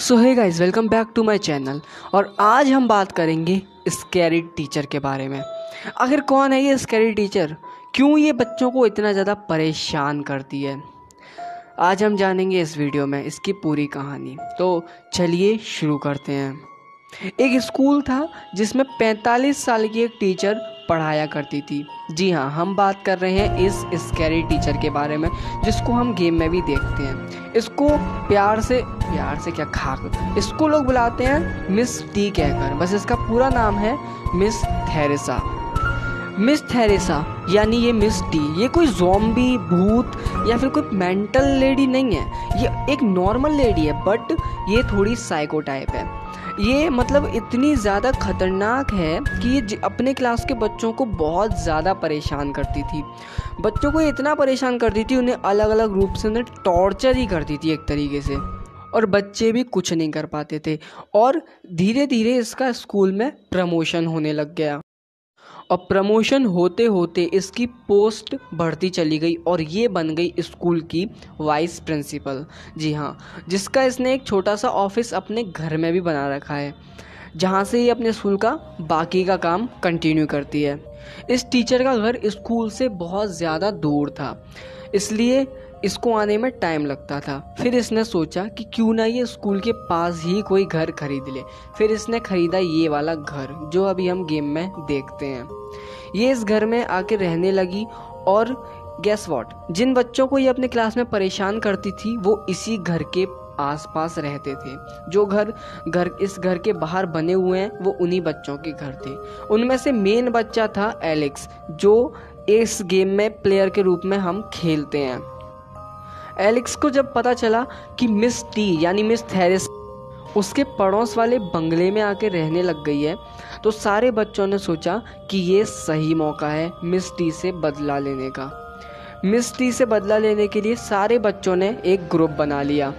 So hey guys, welcome back to my channel. और आज हम बात करेंगे स्कैरी टीचर के बारे में। आखिर कौन है ये स्कैरी टीचर, क्यों ये बच्चों को इतना ज़्यादा परेशान करती है, आज हम जानेंगे इस वीडियो में इसकी पूरी कहानी। तो चलिए शुरू करते हैं। एक स्कूल था जिसमें 45 साल की एक टीचर पढ़ाया करती थी। जी हाँ, हम बात कर रहे हैं इस स्कैरी टीचर के बारे में, जिसको हम गेम में भी देखते हैं। इसको प्यार से क्या खाक, इसको लोग बुलाते हैं मिस टी कहकर। बस इसका पूरा नाम है मिस थेरेसा। मिस थेरेसा यानी ये मिस टी, ये कोई ज़ॉम्बी, भूत या फिर कोई मेंटल लेडी नहीं है। ये एक नॉर्मल लेडी है, बट ये थोड़ी साइको टाइप है। ये मतलब इतनी ज़्यादा खतरनाक है कि ये अपने क्लास के बच्चों को बहुत ज़्यादा परेशान करती थी। बच्चों को ये इतना परेशान करती थी, उन्हें अलग अलग रूप से उन्हें टॉर्चर ही करती थी एक तरीके से, और बच्चे भी कुछ नहीं कर पाते थे। और धीरे धीरे इसका स्कूल में प्रमोशन होने लग गया, और प्रमोशन होते होते इसकी पोस्ट बढ़ती चली गई और ये बन गई स्कूल की वाइस प्रिंसिपल। जी हाँ, जिसका इसने एक छोटा सा ऑफिस अपने घर में भी बना रखा है, जहाँ से ये अपने स्कूल का बाकी का काम कंटिन्यू करती है। इस टीचर का घर स्कूल से बहुत ज़्यादा दूर था, इसलिए इसको आने में टाइम लगता था। फिर इसने सोचा कि क्यों ना ये स्कूल के पास ही कोई घर खरीद ले। फिर इसने खरीदा ये वाला घर, जो अभी हम गेम में देखते हैं। ये इस घर में आके रहने लगी, और गेस व्हाट, जिन बच्चों को ये अपने क्लास में परेशान करती थी वो इसी घर के आसपास रहते थे। जो घर इस घर के बाहर बने हुए हैं वो उन्हीं बच्चों के घर थे। उनमें से मेन बच्चा था एलेक्स, जो इस गेम में प्लेयर के रूप में हम खेलते हैं। एलेक्स को जब पता चला कि मिस टी यानी मिस थेरेसा उसके पड़ोस वाले बंगले में आके रहने लग गई है, तो सारे बच्चों ने सोचा कि ये सही मौका है मिस टी से बदला लेने का। मिस टी से बदला लेने के लिए सारे बच्चों ने एक ग्रुप बना लिया,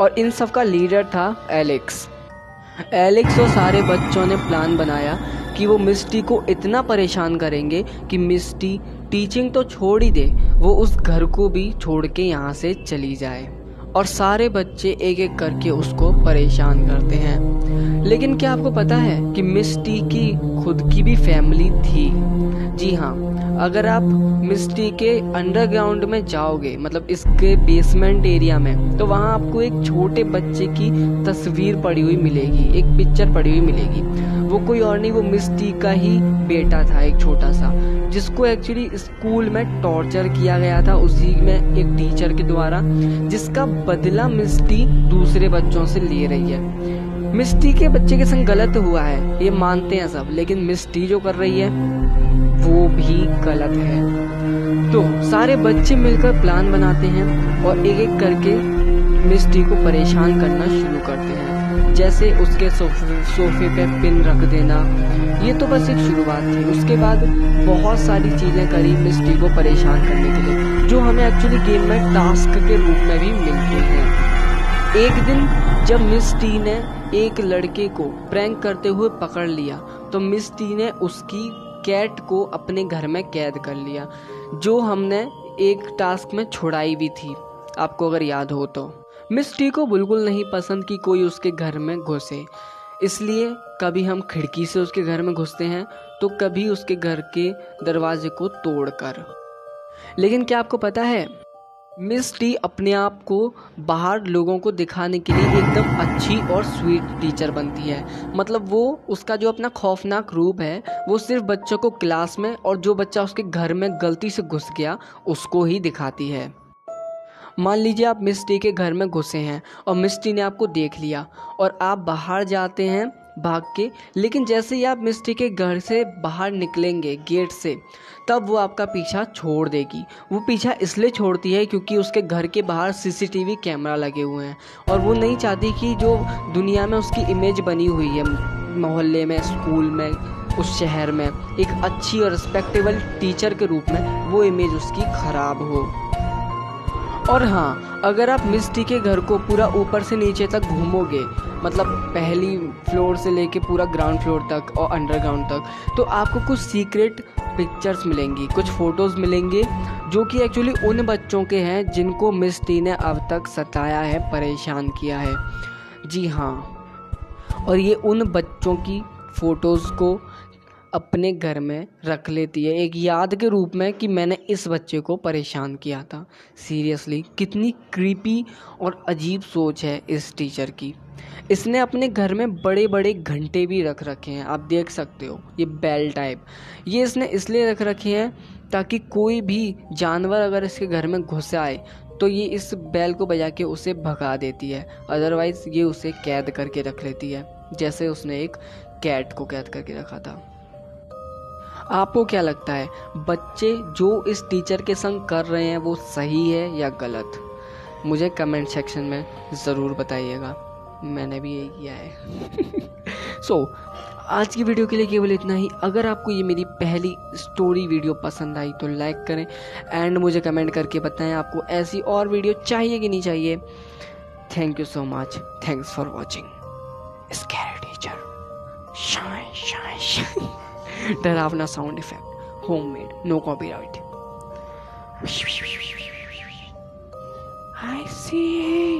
और इन सब का लीडर था एलेक्स। एलेक्स और सारे बच्चों ने प्लान बनाया कि वो मिस टी को इतना परेशान करेंगे कि मिस टी टीचिंग तो छोड़ ही दे, वो उस घर को भी छोड़ के यहाँ से चली जाए। और सारे बच्चे एक एक करके उसको परेशान करते हैं। लेकिन क्या आपको पता है कि मिस टी की खुद की भी फैमिली थी। जी हाँ, अगर आप मिस टी के अंडरग्राउंड में जाओगे, मतलब इसके बेसमेंट एरिया में, तो वहाँ आपको एक छोटे बच्चे की तस्वीर पड़ी हुई मिलेगी, एक पिक्चर पड़ी हुई मिलेगी। वो कोई और नहीं, वो मिस टी का ही बेटा था, एक छोटा सा, जिसको एक्चुअली स्कूल में टॉर्चर किया गया था उसी में एक टीचर के द्वारा, जिसका बदला मिस टी दूसरे बच्चों से ले रही है। मिस टी के बच्चे के संग गलत हुआ है ये मानते हैं सब, लेकिन मिस टी जो कर रही है वो भी गलत है। तो सारे बच्चे मिलकर प्लान बनाते हैं और एक एक करके मिस टी को परेशान करना शुरू करते हैं, जैसे उसके सोफे पे पिन रख देना। ये तो बस एक शुरुआत थी, उसके बाद बहुत सारी चीज़ें करी मिस टी को परेशान करने के लिए, जो हमें एक्चुअली गेम में टास्क के रूप में भी मिलते हैं। एक दिन जब मिस टी ने एक लड़के को प्रैंक करते हुए पकड़ लिया, तो मिस टी ने उसकी कैट को अपने घर में कैद कर लिया, जो हमने एक टास्क में छुड़ाई भी थी, आपको अगर याद हो तो। मिस टी को बिल्कुल नहीं पसंद कि कोई उसके घर में घुसे, इसलिए कभी हम खिड़की से उसके घर में घुसते हैं, तो कभी उसके घर के दरवाजे को तोड़कर। लेकिन क्या आपको पता है, मिस टी अपने आप को बाहर लोगों को दिखाने के लिए एकदम अच्छी और स्वीट टीचर बनती है। मतलब वो उसका जो अपना खौफनाक रूप है वो सिर्फ बच्चों को क्लास में और जो बच्चा उसके घर में गलती से घुस गया उसको ही दिखाती है। मान लीजिए आप मिस टी के घर में घुसे हैं और मिस टी ने आपको देख लिया और आप बाहर जाते हैं भाग के, लेकिन जैसे ही आप मिस टी के घर से बाहर निकलेंगे गेट से, तब वो आपका पीछा छोड़ देगी। वो पीछा इसलिए छोड़ती है क्योंकि उसके घर के बाहर सीसीटीवी कैमरा लगे हुए हैं, और वो नहीं चाहती कि जो दुनिया में उसकी इमेज बनी हुई है मोहल्ले में, स्कूल में, उस शहर में, एक अच्छी और रिस्पेक्टेबल टीचर के रूप में, वो इमेज उसकी ख़राब हो। और हाँ, अगर आप मिस टी के घर को पूरा ऊपर से नीचे तक घूमोगे, मतलब पहली फ्लोर से लेके पूरा ग्राउंड फ्लोर तक और अंडरग्राउंड तक, तो आपको कुछ सीक्रेट पिक्चर्स मिलेंगी, कुछ फ़ोटोज़ मिलेंगे जो कि एक्चुअली उन बच्चों के हैं जिनको मिस टी ने अब तक सताया है, परेशान किया है। जी हाँ, और ये उन बच्चों की फ़ोटोज़ को अपने घर में रख लेती है एक याद के रूप में कि मैंने इस बच्चे को परेशान किया था। सीरियसली कितनी क्रीपी और अजीब सोच है इस टीचर की। इसने अपने घर में बड़े बड़े घंटे भी रख रखे हैं, आप देख सकते हो, ये बेल टाइप। ये इसने इसलिए रख रखे हैं ताकि कोई भी जानवर अगर इसके घर में घुस आए तो ये इस बैल को बजा के उसे भगा देती है, अदरवाइज़ ये उसे कैद करके रख लेती है, जैसे उसने एक कैट को कैद करके रखा था। आपको क्या लगता है बच्चे जो इस टीचर के संग कर रहे हैं वो सही है या गलत? मुझे कमेंट सेक्शन में ज़रूर बताइएगा। मैंने भी यही किया है। आज की वीडियो के लिए केवल इतना ही। अगर आपको ये मेरी पहली स्टोरी वीडियो पसंद आई तो लाइक करें एंड मुझे कमेंट करके बताएं आपको ऐसी और वीडियो चाहिए कि नहीं चाहिए। Thank you so much, thanks for watching. Scary teacher, shine shine shine, डरावना sound effect, homemade, no copyright. I C